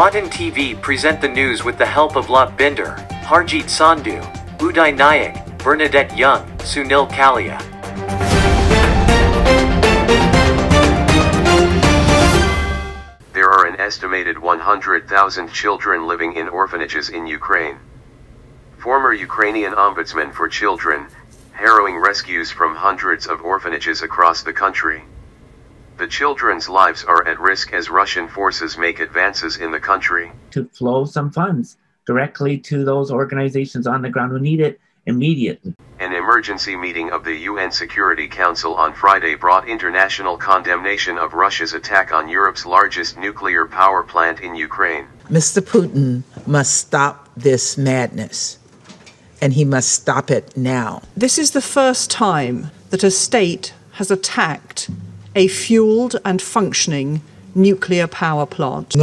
Watan TV present the news with the help of Laat Binder, Harjit Sandhu, Uday Nayak, Bernadette Young, Sunil Kalia. There are an estimated 100,000 children living in orphanages in Ukraine. Former Ukrainian ombudsman for children, harrowing rescues from hundreds of orphanages across the country. The children's lives are at risk as Russian forces make advances in the country. To flow some funds directly to those organizations on the ground who need it immediately. An emergency meeting of the UN Security Council on Friday brought international condemnation of Russia's attack on Europe's largest nuclear power plant in Ukraine. Mr. Putin must stop this madness, and he must stop it now. This is the first time that a state has attacked a fueled and functioning nuclear power plant.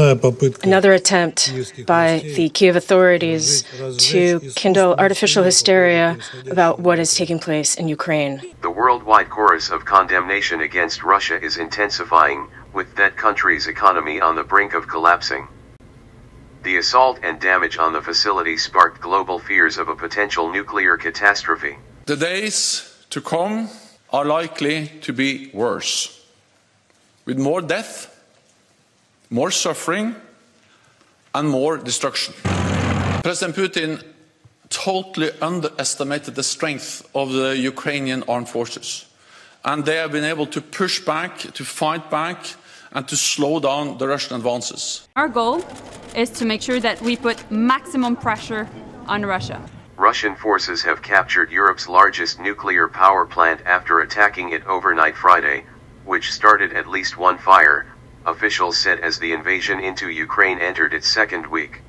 Another attempt by the Kiev authorities to kindle artificial hysteria about what is taking place in Ukraine. The worldwide chorus of condemnation against Russia is intensifying, with that country's economy on the brink of collapsing. The assault and damage on the facility sparked global fears of a potential nuclear catastrophe. The days to come are likely to be worse, with more death, more suffering, and more destruction. President Putin totally underestimated the strength of the Ukrainian armed forces, and they have been able to push back, to fight back, and to slow down the Russian advances. Our goal is to make sure that we put maximum pressure on Russia. Russian forces have captured Europe's largest nuclear power plant after attacking it overnight Friday, which started at least one fire, officials said as the invasion into Ukraine entered its second week.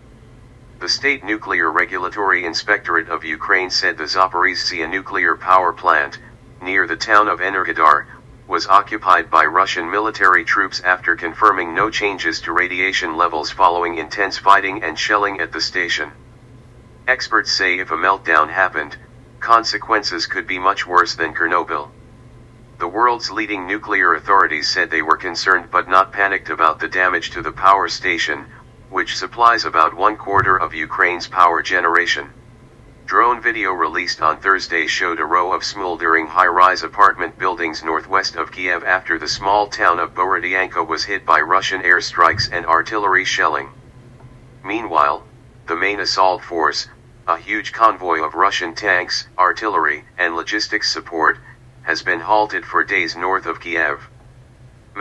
The State Nuclear Regulatory Inspectorate of Ukraine said the Zaporizhzhia nuclear power plant, near the town of Enerhodar, was occupied by Russian military troops after confirming no changes to radiation levels following intense fighting and shelling at the station. Experts say if a meltdown happened, consequences could be much worse than Chernobyl. The world's leading nuclear authorities said they were concerned but not panicked about the damage to the power station, which supplies about 1/4 of Ukraine's power generation. Drone video released on Thursday showed a row of smoldering high-rise apartment buildings northwest of Kiev after the small town of Borodyanka was hit by Russian airstrikes and artillery shelling. Meanwhile, the main assault force, a huge convoy of Russian tanks, artillery, and logistics support, has been halted for days north of Kiev.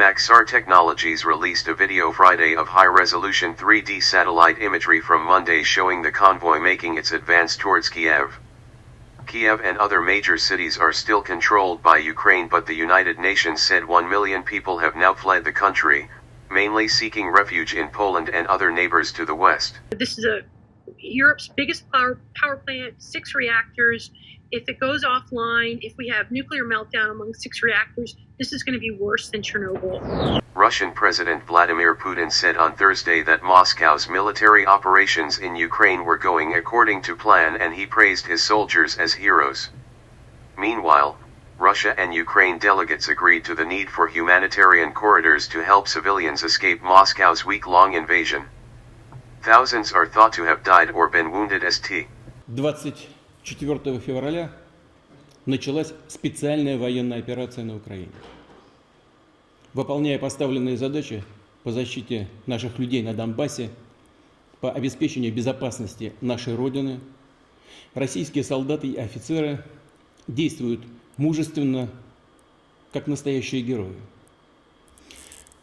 Maxar Technologies released a video Friday of high-resolution 3D satellite imagery from Monday showing the convoy making its advance towards Kiev. Kiev and other major cities are still controlled by Ukraine, but the United Nations said 1 million people have now fled the country, mainly seeking refuge in Poland and other neighbors to the west. This is Europe's biggest power plant, 6 reactors. If it goes offline, if we have nuclear meltdown among 6 reactors, this is going to be worse than Chernobyl. Russian President Vladimir Putin said on Thursday that Moscow's military operations in Ukraine were going according to plan, and he praised his soldiers as heroes. Meanwhile, Russia and Ukraine delegates agreed to the need for humanitarian corridors to help civilians escape Moscow's week-long invasion. Thousands are thought to have died or been wounded. 24 февраля началась специальная военная операция на Украине. Выполняя поставленные задачи по защите наших людей на Донбассе, по обеспечению безопасности нашей Родины, российские солдаты и офицеры действуют мужественно, как настоящие герои.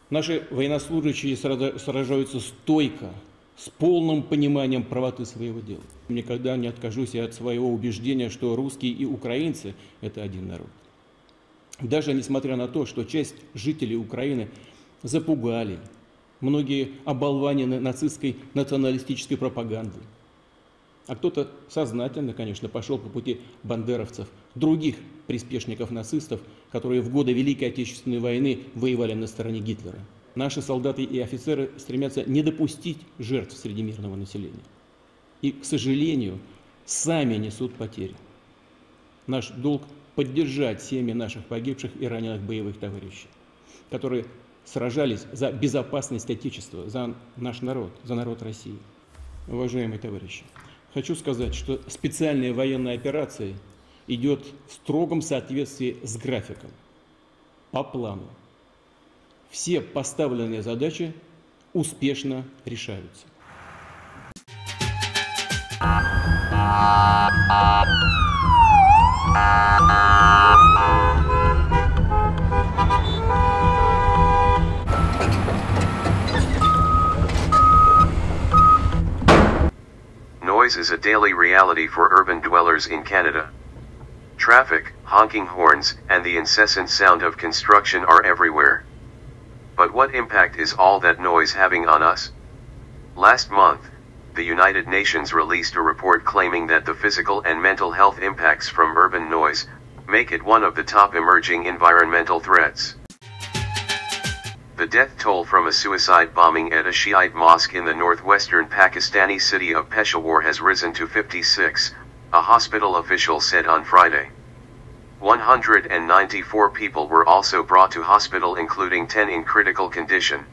Наши военнослужащие сражаются стойко, с полным пониманием правоты своего дела. Никогда не откажусь от своего убеждения, что русские и украинцы – это один народ. Даже несмотря на то, что часть жителей Украины запугали, многие оболванены нацистской националистической пропагандой. А кто-то сознательно, конечно, пошел по пути бандеровцев, других приспешников нацистов, которые в годы Великой Отечественной войны воевали на стороне Гитлера. Наши солдаты и офицеры стремятся не допустить жертв среди мирного населения. И, к сожалению, сами несут потери. Наш долг – поддержать семьи наших погибших и раненых боевых товарищей, которые сражались за безопасность Отечества, за наш народ, за народ России. Уважаемые товарищи, хочу сказать, что специальная военная операция идет в строгом соответствии с графиком, по плану. Все поставленные задачи успешно решаются. Noise is a daily reality for urban dwellers in Canada. Traffic, honking horns, and the incessant sound of construction are everywhere. But what impact is all that noise having on us? Last month, the United Nations released a report claiming that the physical and mental health impacts from urban noise make it one of the top emerging environmental threats. The death toll from a suicide bombing at a Shiite mosque in the northwestern Pakistani city of Peshawar has risen to 56. A hospital official said on Friday. 194 people were also brought to hospital, including 10 in critical condition.